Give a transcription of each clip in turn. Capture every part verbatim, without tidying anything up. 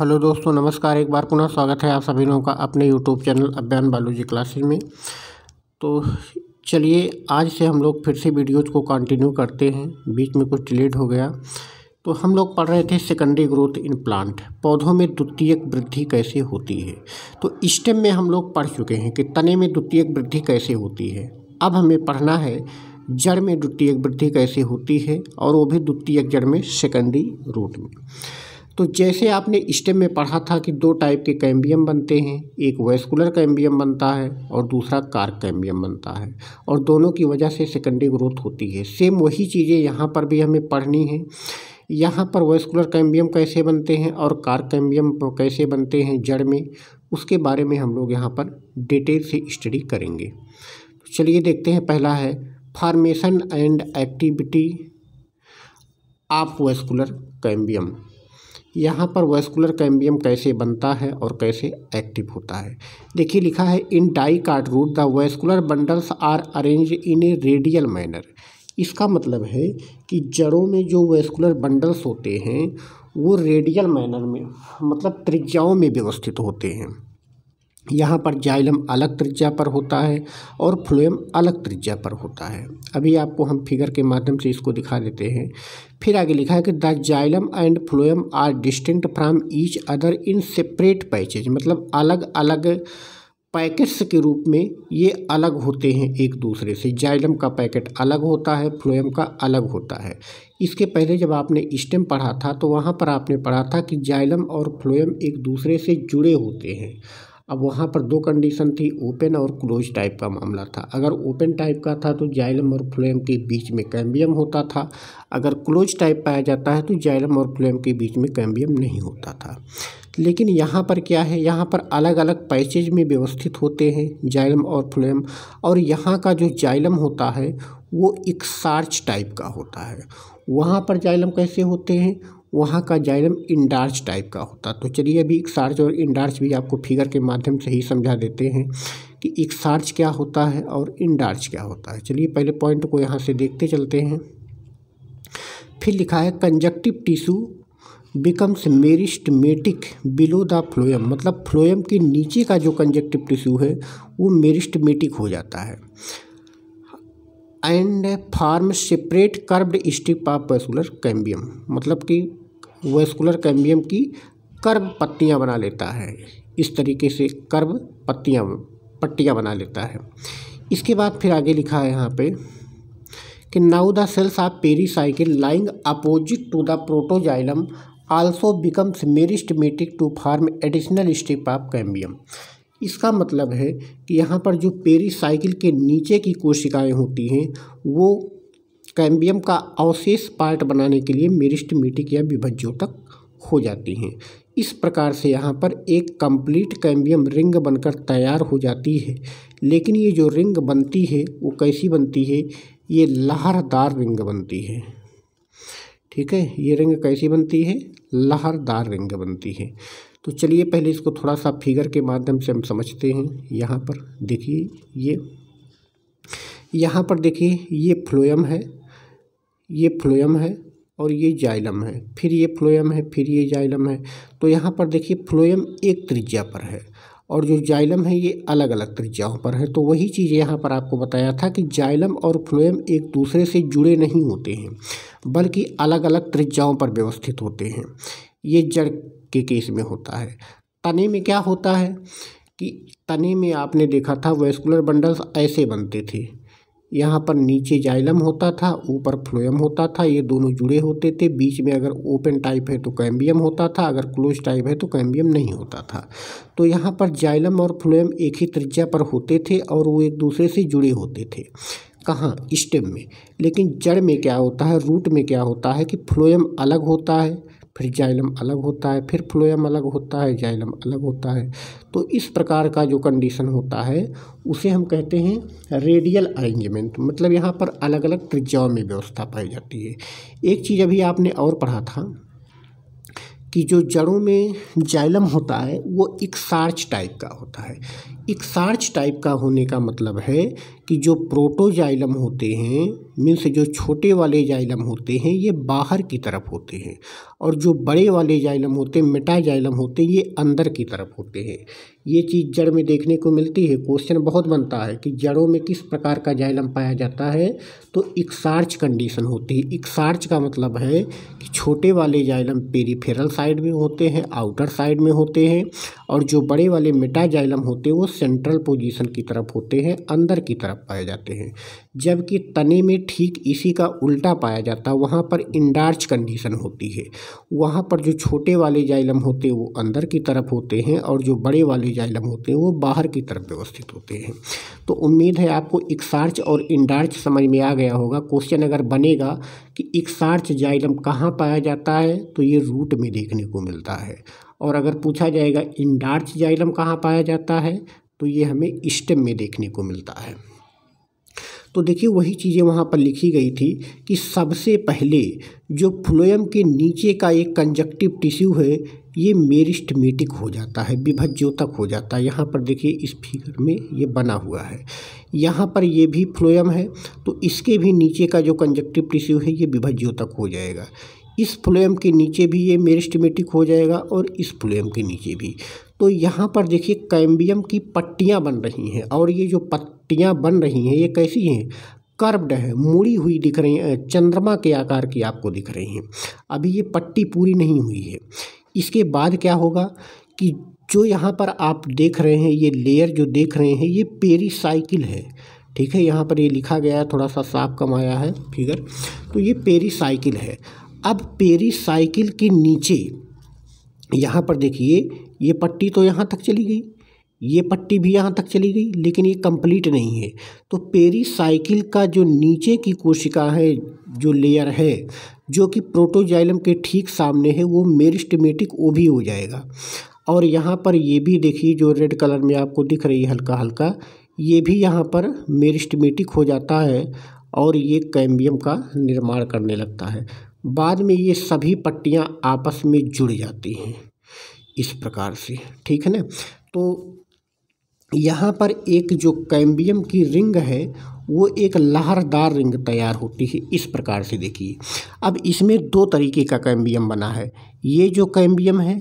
Hello दोस्तों, नमस्कार। एक बार पुनः स्वागत है आप सभी लोगों का अपने YouTube channel Abhiyan biology classes में। तो चलिए आज से हम लोग फिर से वीडियोस को कंटिन्यू करते हैं, बीच में कुछ डिलेट हो गया। तो हम लोग पढ़ रहे थे सेकेंडरी ग्रोथ इन प्लांट, पौधों में द्वितीयक वृद्धि कैसे होती है। तो स्टेम में हम लोग पढ़ चुके हैं कि तने में द्वितीयक वृद्धि कैसे होती है। अब हमें पढ़ना है जड़ में द्वितीयक वृद्धि कैसे होती है, और वो भी द्वितीयक जड़ में, सेकेंडरी रूट में। तो जैसे आपने स्टेम में पढ़ा था कि दो टाइप के कैम्बियम बनते हैं, एक वैस्कुलर कैम्बियम बनता है और दूसरा कार्क कैम्बियम बनता है, और दोनों की वजह से सेकेंडरी ग्रोथ होती है। सेम वही चीज़ें यहाँ पर भी हमें पढ़नी है। यहाँ पर वैस्कुलर कैम्बियम कैसे बनते हैं और कार्क कैम्बियम कैसे बनते हैं जड़ में, उसके बारे में हम लोग यहाँ पर डिटेल से स्टडी करेंगे। तो चलिए देखते हैं। पहला है formation and activity of vascular cambium. यहाँ पर वैस्कुलर कैम्बियम कैसे बनता है और कैसे एक्टिव होता है। देखिए लिखा है in dicot root the vascular bundles are arrange in a radial manner. इसका मतलब है कि जड़ों में जो वैस्कुलर बंडल्स होते हैं वो रेडियल मैनर में, मतलब त्रिज्याओं में व्यवस्थित होते हैं। यहाँ पर जाइलम अलग त्रिज्या पर होता है और फ्लोएम अलग त्रिज्या पर होता है। अभी आपको हम फिगर के माध्यम से इसको दिखा देते हैं। फिर आगे लिखा है कि the xylem and phloem are distinct from each other in separate patches, मतलब अलग अलग पैकेट्स के रूप में ये अलग होते हैं एक दूसरे से। जाइलम का पैकेट अलग होता है, फ्लोएम का अलग होता है। इसके पहले जब आपने स्टेम पढ़ा था तो वहाँ पर आपने पढ़ा था कि जाइलम और फ्लोएम एक दूसरे से जुड़े होते हैं। अब वहाँ पर दो कंडीशन थी, ओपन और क्लोज टाइप का मामला था। अगर ओपन टाइप का था तो जाइलम और फ्लोएम के बीच में कैम्बियम होता था, अगर क्लोज टाइप पाया जाता है तो जाइलम और फ्लोएम के बीच में कैम्बियम नहीं होता था। लेकिन यहाँ पर क्या है, यहाँ पर अलग अलग पैचेज में व्यवस्थित होते हैं जाइलम और फ्लोएम, और यहाँ का जो जाइलम होता है वो एक सार्च टाइप का होता है। वहाँ पर जाइलम कैसे होते हैं, वहाँ का जाइलम इंडार्च टाइप का होता। तो चलिए अभी एक सार्च और इंडार्च भी आपको फिगर के माध्यम से ही समझा देते हैं कि एक सार्च क्या होता है और इंडार्च क्या होता है। चलिए पहले पॉइंट को यहाँ से देखते चलते हैं। फिर लिखा है conjunctive tissue becomes meristematic below the phloem, मतलब फ्लोएम के नीचे का जो कंजक्टिव टिश्यू है वो मेरिस्टमेटिक हो जाता है। And form separate curved strip of vascular cambium, मतलब कि वैस्कुलर कैम्बियम की कर्व पत्तियां बना लेता है। इस तरीके से कर्व पत्तियां पट्टियां बना लेता है। इसके बाद फिर आगे लिखा है यहाँ पे कि now the cells of pericycle lying opposite to the protoxylem also becomes meristematic to form additional strip of cambium. इसका मतलब है कि यहाँ पर जो पेरीसाइकिल के नीचे की कोशिकाएं होती हैं वो कैम्बियम का अवशेष पार्ट बनाने के लिए मेरिस्टमेटिक या विभज्यों तक हो जाती हैं। इस प्रकार से यहाँ पर एक कंप्लीट कैम्बियम रिंग बनकर तैयार हो जाती है। लेकिन ये जो रिंग बनती है वो कैसी बनती है, ये लहरदार रिंग बनती है। ठीक है, ये रिंग कैसी बनती है, लहरदार रिंग बनती है। तो चलिए पहले इसको थोड़ा सा फिगर के माध्यम से हम समझते हैं। यहाँ पर देखिए, ये यहाँ पर देखिए ये फ्लोएम है, ये फ्लोएम है और ये जाइलम है, फिर ये फ्लोएम है, फिर ये जाइलम है। तो यहाँ पर देखिए फ्लोएम एक त्रिज्या पर है और जो जाइलम है ये अलग अलग त्रिज्याओं पर है। तो वही चीज़ यहाँ पर आपको बताया था कि जाइलम और फ्लोएम एक दूसरे से जुड़े नहीं होते हैं, बल्कि अलग अलग त्रिज्याओं पर व्यवस्थित होते हैं। ये जड़ के केस में होता है। तने में क्या होता है कि तने में आपने देखा था वैस्कुलर बंडल्स ऐसे बनते थे, यहाँ पर नीचे जाइलम होता था, ऊपर फ्लोएम होता था, ये दोनों जुड़े होते थे। बीच में अगर ओपन टाइप है तो कैम्बियम होता था, अगर क्लोज टाइप है तो कैम्बियम नहीं होता था। तो यहाँ पर जाइलम और फ्लोएम एक ही त्रिज्या पर होते थे और वो एक दूसरे से जुड़े होते थे। कहाँ, स्टेम में। लेकिन जड़ में क्या होता है, रूट में क्या होता है कि फ्लोएम अलग होता है, फिर जाइलम अलग होता है, फिर फ्लोएम अलग होता है, जाइलम अलग होता है। तो इस प्रकार का जो कंडीशन होता है उसे हम कहते हैं रेडियल अरेंजमेंट, मतलब यहाँ पर अलग अलग त्रिज्याओं में व्यवस्था पाई जाती है। एक चीज़ अभी आपने और पढ़ा था कि जो जड़ों में जाइलम होता है वो एक सार्च टाइप का होता है। इक्सार्च टाइप का होने का मतलब है कि जो प्रोटोजाइलम होते हैं मीन्स जो छोटे वाले जाइलम होते हैं ये बाहर की तरफ होते हैं और जो बड़े वाले जाइलम होते हैं मेटाजाइलम होते हैं ये अंदर की तरफ होते हैं। ये चीज़ जड़ में देखने को मिलती है। क्वेश्चन बहुत बनता है कि जड़ों में किस प्रकार का जाइलम पाया जाता है, तो इक्सार्च कंडीशन होती है। इक्सार्च का मतलब है कि छोटे वाले जाइलम पेरीफेरल साइड में होते हैं, आउटर साइड में होते हैं, और जो बड़े वाले मेटाजाइलम होते हैं वो सेंट्रल पोजीशन की तरफ होते हैं, अंदर की तरफ पाए जाते हैं। जबकि तने में ठीक इसी का उल्टा पाया जाता है, वहाँ पर इंडार्च कंडीशन होती है। वहाँ पर जो छोटे वाले जाइलम होते हैं वो अंदर की तरफ होते हैं और जो बड़े वाले जाइलम होते हैं वो बाहर की तरफ व्यवस्थित होते हैं। तो उम्मीद है आपको इक्सार्च और इंडार्च समझ में आ गया होगा। क्वेश्चन अगर बनेगा कि इक्सार्च जाइलम कहाँ पाया जाता है तो ये रूट में देखने को मिलता है, और अगर पूछा जाएगा इंडार्च जाइलम कहाँ पाया जाता है तो ये हमें स्टेम में देखने को मिलता है। तो देखिए वही चीज़ें वहाँ पर लिखी गई थी कि सबसे पहले जो फ्लोएम के नीचे का एक कंजक्टिव टिश्यू है ये मेरिस्टमेटिक हो जाता है, विभज्योतक हो जाता है। यहाँ पर देखिए इस फिगर में ये बना हुआ है, यहाँ पर ये भी फ्लोएम है तो इसके भी नीचे का जो कंजक्टिव टिश्यू है ये विभज्योतक हो जाएगा। इस फ्लोएम के नीचे भी ये मेरिस्टमेटिक हो जाएगा और इस फ्लोएम के नीचे भी। तो यहाँ पर देखिए कैम्बियम की पट्टियाँ बन रही हैं और ये जो पट्टियाँ बन रही हैं ये कैसी हैं, कर्व्ड है, मुड़ी हुई दिख रही हैं, चंद्रमा के आकार की आपको दिख रही हैं। अभी ये पट्टी पूरी नहीं हुई है। इसके बाद क्या होगा कि जो यहाँ पर आप देख रहे हैं ये लेयर जो देख रहे हैं ये पेरीसाइकिल है, ठीक है। यहाँ पर ये लिखा गया है, थोड़ा सा साफ कम आया है फिगर, तो ये पेरीसाइकिल है। अब पेरीसाइकिल के नीचे यहाँ पर देखिए ये पट्टी तो यहाँ तक चली गई, ये पट्टी भी यहाँ तक चली गई, लेकिन ये कंप्लीट नहीं है। तो पेरीसाइकिल का जो नीचे की कोशिका है, जो लेयर है, जो कि प्रोटोजाइलम के ठीक सामने है, वो मेरिस्टेमेटिक ओवी हो जाएगा। और यहाँ पर ये भी देखिए जो रेड कलर में आपको दिख रही है हल्का हल्का, ये भी यहाँ पर मेरिस्टेमेटिक हो जाता है और ये कैम्बियम का निर्माण करने लगता है। बाद में ये सभी पट्टियां आपस में जुड़ जाती हैं इस प्रकार से, ठीक है ना। तो यहाँ पर एक जो कैम्बियम की रिंग है वो एक लहरदार रिंग तैयार होती है इस प्रकार से, देखिए। अब इसमें दो तरीके का कैम्बियम बना है। ये जो कैम्बियम है,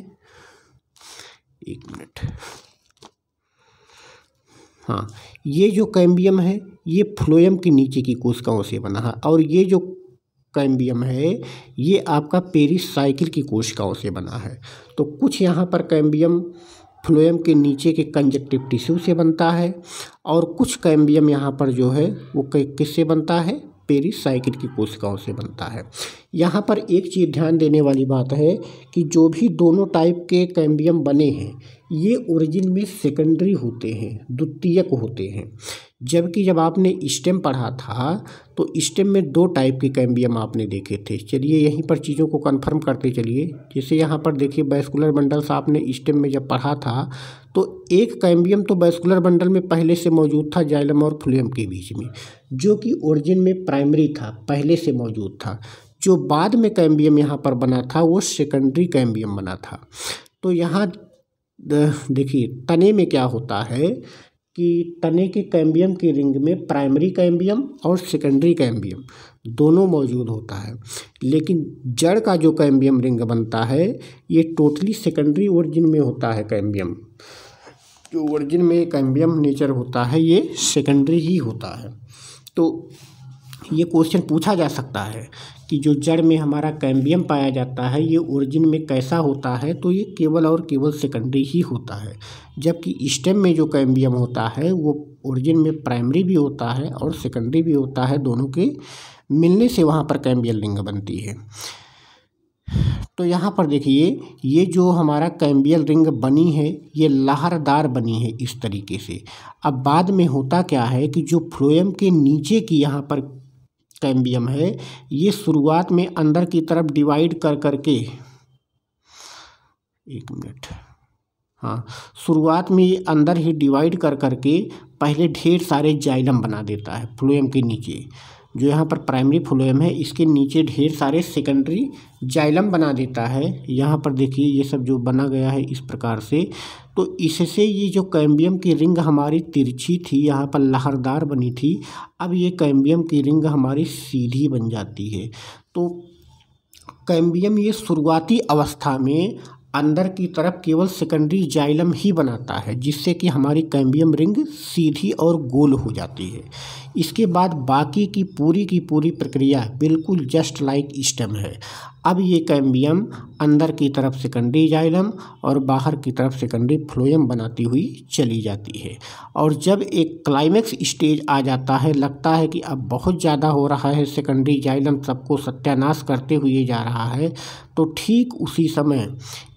एक मिनट, हाँ, ये जो कैम्बियम है ये फ्लोएम के नीचे की कोशिकाओं से बना है और ये जो कैम्बियम है ये आपका पेरीसाइकिल की कोशिकाओं से बना है। तो कुछ यहाँ पर कैम्बियम फ्लोएम के नीचे के कंजक्टिव टिश्यू से बनता है और कुछ कैम्बियम यहाँ पर जो है वो किससे बनता है, पेरीसाइकिल की कोशिकाओं से बनता है। यहाँ पर एक चीज़ ध्यान देने वाली बात है कि जो भी दोनों टाइप के कैम्बियम बने हैं ये ओरिजिन में सेकेंडरी होते हैं, द्वितीयक होते हैं। जबकि जब आपने स्टेम पढ़ा था तो स्टेम में दो टाइप के कैम्बियम आपने देखे थे। चलिए यहीं पर चीज़ों को कंफर्म करते चलिए। जैसे यहाँ पर देखिए वैस्कुलर बंडल्स आपने स्टेम में जब पढ़ा था तो एक कैम्बियम तो वैस्कुलर बंडल में पहले से मौजूद था, जाइलम और फ्लोएम के बीच में, जो कि ओरिजिन में प्राइमरी था, पहले से मौजूद था। जो बाद में कैम्बियम यहाँ पर बना था वो सेकेंडरी कैम्बियम बना था। तो यहाँ देखिए तने में क्या होता है कि तने के कैम्बियम की रिंग में प्राइमरी कैम्बियम और सेकेंडरी कैम्बियम दोनों मौजूद होता है, लेकिन जड़ का जो कैम्बियम रिंग बनता है ये टोटली सेकेंडरी ओरिजिन में होता है। कैम्बियम जो ओरिजिन में कैम्बियम नेचर होता है ये सेकेंडरी ही होता है। तो ये क्वेश्चन पूछा जा सकता है कि जो जड़ में हमारा कैम्बियम पाया जाता है ये ओरिजिन में कैसा होता है, तो ये केवल और केवल सेकेंडरी ही होता है। जबकि स्टेम में जो कैम्बियम होता है वो ओरिजिन में प्राइमरी भी होता है और सेकेंडरी भी होता है, दोनों के मिलने से वहाँ पर कैम्बियम रिंग बनती है। तो यहाँ पर देखिए ये जो हमारा कैम्बियल रिंग बनी है ये लहरदार बनी है इस तरीके से। अब बाद में होता क्या है कि जो फ्लोएम के नीचे की यहाँ पर कैम्बियम है ये शुरुआत में अंदर की तरफ डिवाइड कर करके, एक मिनट, हाँ, शुरुआत में ये अंदर ही डिवाइड कर करके पहले ढेर सारे जाइलम बना देता है फ्लोएम के नीचे। जो यहाँ पर प्राइमरी फ्लोएम है इसके नीचे ढेर सारे सेकेंडरी जाइलम बना देता है। यहाँ पर देखिए ये सब जो बना गया है इस प्रकार से, तो इससे ये जो कैम्बियम की रिंग हमारी तिरछी थी, यहाँ पर लहरदार बनी थी, अब ये कैम्बियम की रिंग हमारी सीधी बन जाती है। तो कैम्बियम ये शुरुआती अवस्था में अंदर की तरफ केवल सेकेंडरी जाइलम ही बनाता है, जिससे कि हमारी कैम्बियम रिंग सीधी और गोल हो जाती है। इसके बाद बाकी की पूरी की पूरी प्रक्रिया बिल्कुल जस्ट लाइक स्टेम है। अब ये कैम्बियम अंदर की तरफ सेकेंडरी जाइलम और बाहर की तरफ सेकेंडरी फ्लोएम बनाती हुई चली जाती है, और जब एक क्लाइमेक्स स्टेज आ जाता है, लगता है कि अब बहुत ज़्यादा हो रहा है, सेकेंडरी जाइलम सबको सत्यानाश करते हुए जा रहा है, तो ठीक उसी समय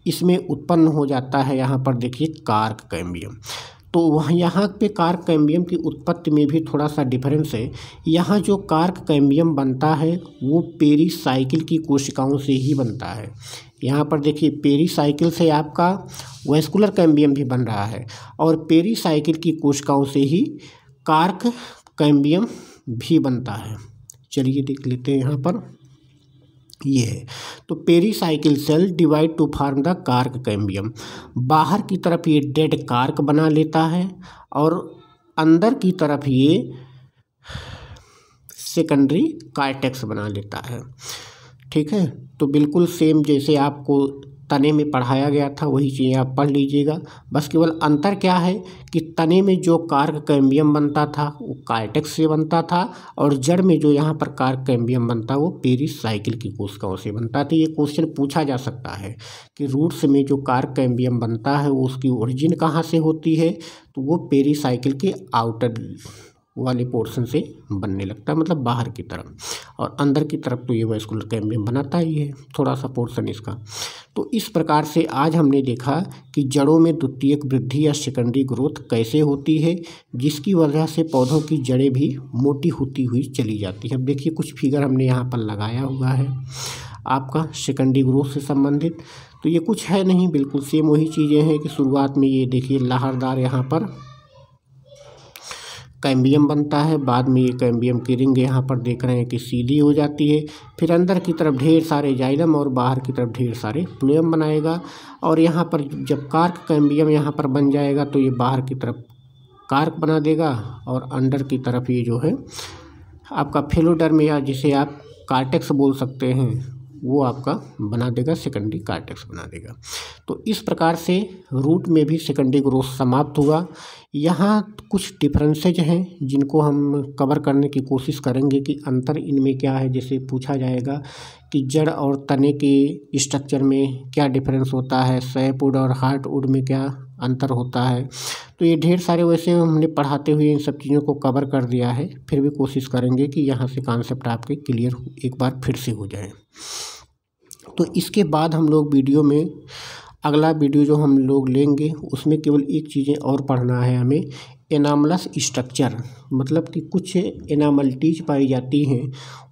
इसमें उत्पन्न हो जाता है, यहाँ पर देखिए, कार्क कैम्बियम। तो वहाँ यहाँ पे कार्क कैम्बियम की उत्पत्ति में भी थोड़ा सा डिफरेंस है। यहाँ जो कार्क कैम्बियम बनता है वो पेरीसाइकिल की कोशिकाओं से ही बनता है। यहाँ पर देखिए पेरीसाइकिल से आपका वैस्कुलर कैम्बियम भी बन रहा है, और पेरीसाइकिल की कोशिकाओं से ही कार्क कैम्बियम भी बनता है। चलिए देख लेते हैं, यहाँ पर ये है, तो pericycle cell divide to form the cork cambium. बाहर की तरफ ये डेड कार्क बना लेता है और अंदर की तरफ ये सेकेंडरी कार्टेक्स बना लेता है। ठीक है, तो बिल्कुल सेम जैसे आपको तने में पढ़ाया गया था वही चीज़ें आप पढ़ लीजिएगा, बस केवल अंतर क्या है कि तने में जो कार्क कैम्बियम बनता था वो कार्टेक्स से बनता था, और जड़ में जो यहाँ पर कार्क कैम्बियम बनता वो पेरीसाइकिल की कोशिकाओं से बनता था। ये क्वेश्चन पूछा जा सकता है कि रूट्स में जो कार्क कैम्बियम बनता है वो उसकी ओरिजिन कहाँ से होती है, तो वो पेरीसाइकिल के आउटर वाले पोर्शन से बनने लगता है, मतलब बाहर की तरफ, और अंदर की तरफ तो ये वैस्कुलर कैम्बियम बनाता ही है थोड़ा सा पोर्शन इसका। तो इस प्रकार से आज हमने देखा कि जड़ों में द्वितीयक वृद्धि या सेकेंडरी ग्रोथ कैसे होती है, जिसकी वजह से पौधों की जड़ें भी मोटी होती हुई चली जाती है। अब देखिए कुछ फिगर हमने यहाँ पर लगाया हुआ है आपका सेकेंडरी ग्रोथ से संबंधित, तो ये कुछ है नहीं, बिल्कुल सेम वही चीज़ें हैं कि शुरुआत में ये देखिए लहरदार यहाँ पर कैम्बियम बनता है, बाद में ये कैम्बियम की रिंग यहाँ पर देख रहे हैं कि सीधी हो जाती है, फिर अंदर की तरफ ढेर सारे जाइलम और बाहर की तरफ ढेर सारे फ्लोएम बनाएगा, और यहाँ पर जब कार्क कैम्बियम यहाँ पर बन जाएगा तो ये बाहर की तरफ कार्क बना देगा, और अंदर की तरफ ये जो है आपका फेलोडर्मिया, जिसे आप कार्टेक्स बोल सकते हैं, वो आपका बना देगा, सेकेंडरी कार्टेक्स बना देगा। तो इस प्रकार से रूट में भी सेकेंडरी ग्रोथ समाप्त हुआ। यहाँ कुछ डिफरेंसेज हैं जिनको हम कवर करने की कोशिश करेंगे कि अंतर इनमें क्या है, जैसे पूछा जाएगा कि जड़ और तने के स्ट्रक्चर में क्या डिफरेंस होता है, सैपवुड और हार्डवुड में क्या अंतर होता है। तो ये ढेर सारे वैसे हमने पढ़ाते हुए इन सब चीज़ों को कवर कर दिया है, फिर भी कोशिश करेंगे कि यहाँ से कॉन्सेप्ट आपके क्लियर एक बार फिर से हो जाए। तो इसके बाद हम लोग वीडियो में, अगला वीडियो जो हम लोग लेंगे उसमें केवल एक चीज़ें और पढ़ना है हमें, एनामलस स्ट्रक्चर, मतलब कि कुछ एनामलिटीज पाई जाती हैं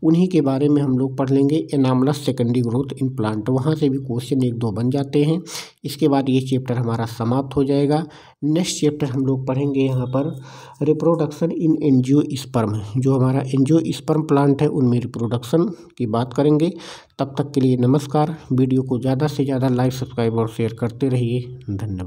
उन्हीं के बारे में हम लोग पढ़ लेंगे, anomalous secondary growth in plant. वहाँ से भी क्वेश्चन एक दो बन जाते हैं। इसके बाद ये चैप्टर हमारा समाप्त हो जाएगा। नेक्स्ट चैप्टर हम लोग पढ़ेंगे यहाँ पर रिप्रोडक्शन इन एंजियोस्पर्म, जो हमारा एंजियोस्पर्म प्लांट है उनमें रिप्रोडक्शन की बात करेंगे। तब तक के लिए नमस्कार। वीडियो को ज़्यादा से ज़्यादा लाइक, सब्सक्राइब और शेयर करते रहिए। धन्यवाद।